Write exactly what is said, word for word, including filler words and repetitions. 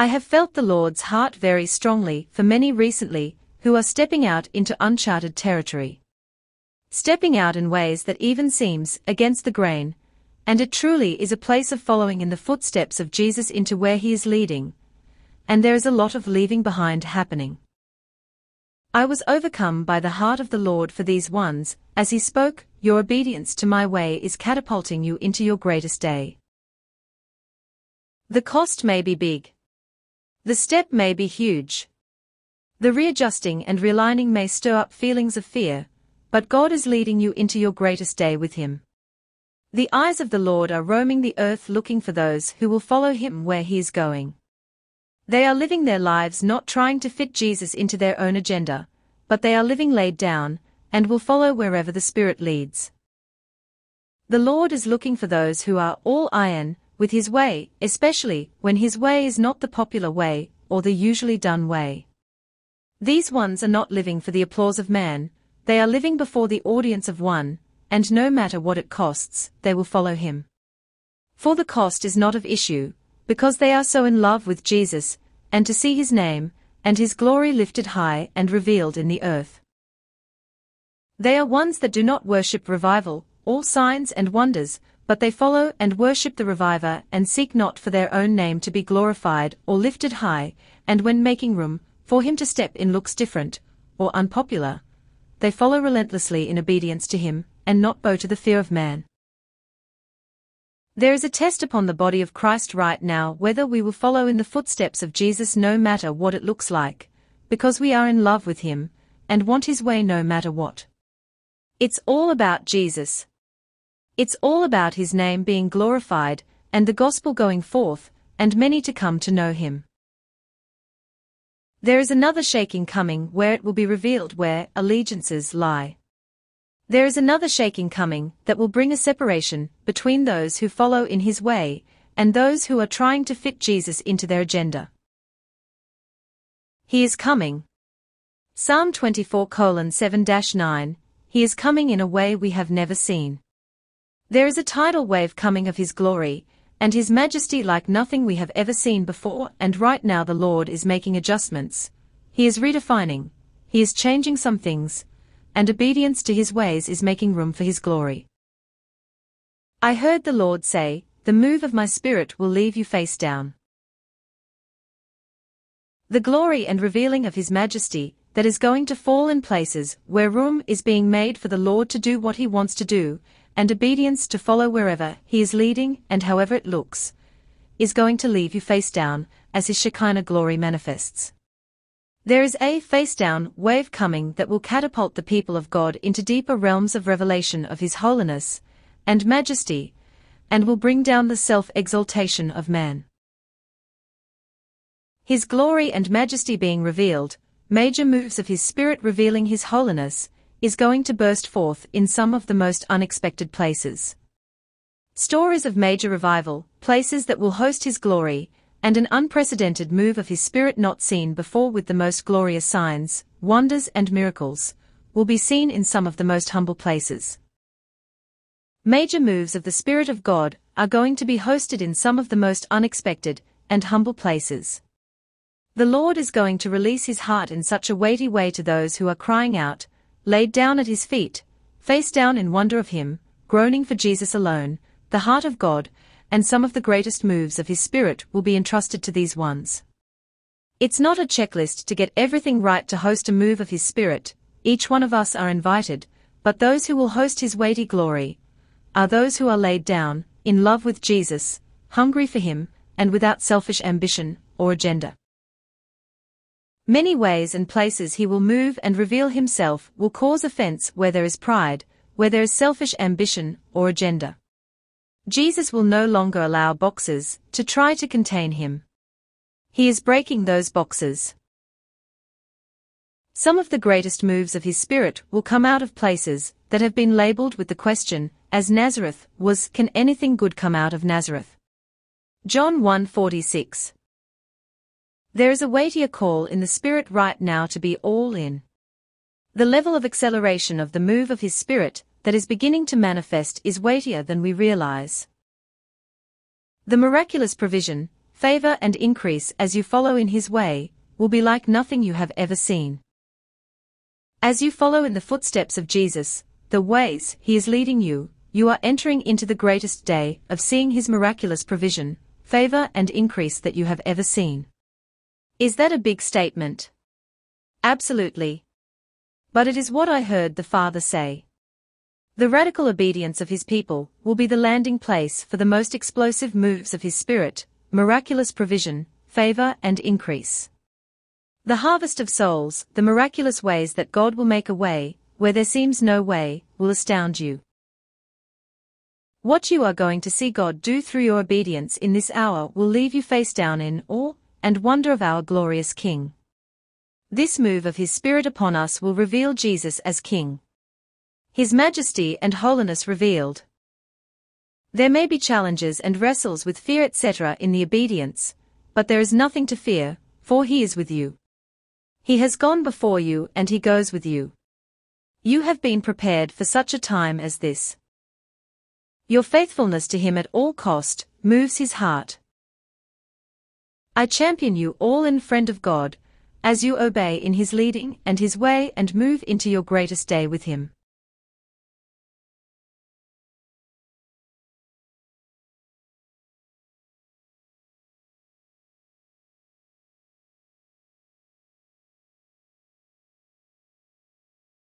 I have felt the Lord's heart very strongly for many recently who are stepping out into uncharted territory. Stepping out in ways that even seems against the grain, and it truly is a place of following in the footsteps of Jesus into where he is leading, and there is a lot of leaving behind happening. I was overcome by the heart of the Lord for these ones, as he spoke, "Your obedience to my way is catapulting you into your greatest day." The cost may be big. The step may be huge. The readjusting and realigning may stir up feelings of fear, but God is leading you into your greatest day with him. The eyes of the Lord are roaming the earth looking for those who will follow him where he is going. They are living their lives not trying to fit Jesus into their own agenda, but they are living laid down, and will follow wherever the Spirit leads. The Lord is looking for those who are all iron with his way, especially when his way is not the popular way or the usually done way. These ones are not living for the applause of man, they are living before the audience of one, and no matter what it costs, they will follow him. For the cost is not of issue, because they are so in love with Jesus, and to see his name, and his glory lifted high and revealed in the earth. They are ones that do not worship revival, or signs and wonders, but they follow and worship the reviver and seek not for their own name to be glorified or lifted high, and when making room for him to step in looks different, or unpopular, they follow relentlessly in obedience to him, and not bow to the fear of man. There is a test upon the body of Christ right now whether we will follow in the footsteps of Jesus no matter what it looks like, because we are in love with him, and want his way no matter what. It's all about Jesus. It's all about his name being glorified, and the gospel going forth, and many to come to know him. There is another shaking coming where it will be revealed where allegiances lie. There is another shaking coming that will bring a separation between those who follow in his way and those who are trying to fit Jesus into their agenda. He is coming. Psalm twenty-four colon seven dash nine, he is coming in a way we have never seen. There is a tidal wave coming of his glory and his majesty like nothing we have ever seen before, and right now the Lord is making adjustments. He is redefining. He is changing some things, and obedience to his ways is making room for his glory. I heard the Lord say, "The move of my Spirit will leave you face down." The glory and revealing of his majesty that is going to fall in places where room is being made for the Lord to do what he wants to do, and obedience to follow wherever he is leading and however it looks, is going to leave you face down as his Shekinah glory manifests. There is a face-down wave coming that will catapult the people of God into deeper realms of revelation of his holiness and majesty, and will bring down the self-exaltation of man. His glory and majesty being revealed, major moves of his Spirit revealing his holiness, is going to burst forth in some of the most unexpected places. Stories of major revival, places that will host his glory, and an unprecedented move of his Spirit not seen before with the most glorious signs, wonders and miracles, will be seen in some of the most humble places. Major moves of the Spirit of God are going to be hosted in some of the most unexpected and humble places. The Lord is going to release his heart in such a weighty way to those who are crying out, laid down at his feet, face down in wonder of him, groaning for Jesus alone, the heart of God, and some of the greatest moves of his Spirit will be entrusted to these ones. It's not a checklist to get everything right to host a move of his Spirit, each one of us are invited, but those who will host his weighty glory are those who are laid down, in love with Jesus, hungry for him, and without selfish ambition or agenda. Many ways and places he will move and reveal himself will cause offense where there is pride, where there is selfish ambition or agenda. Jesus will no longer allow boxes to try to contain him. He is breaking those boxes. Some of the greatest moves of his Spirit will come out of places that have been labeled with the question, as Nazareth was, can anything good come out of Nazareth? John one forty-six. There is a weightier call in the Spirit right now to be all in. The level of acceleration of the move of his Spirit that is beginning to manifest is weightier than we realize. The miraculous provision, Favor and increase as you follow in his way will be like nothing you have ever seen. As you follow in the footsteps of Jesus, the ways he is leading you, you are entering into the greatest day of seeing his miraculous provision, favor and increase that you have ever seen. Is that a big statement? Absolutely. But it is what I heard the Father say. The radical obedience of his people will be the landing place for the most explosive moves of his Spirit, miraculous provision, favor and increase. The harvest of souls, the miraculous ways that God will make a way where there seems no way, will astound you. What you are going to see God do through your obedience in this hour will leave you face down in awe and wonder of our glorious King. This move of his Spirit upon us will reveal Jesus as King. His majesty and holiness revealed. There may be challenges and wrestles with fear et cetera in the obedience, but there is nothing to fear, for he is with you. He has gone before you and he goes with you. You have been prepared for such a time as this. Your faithfulness to him at all cost moves his heart. I champion you all in friend of God, as you obey in his leading and his way and move into your greatest day with him.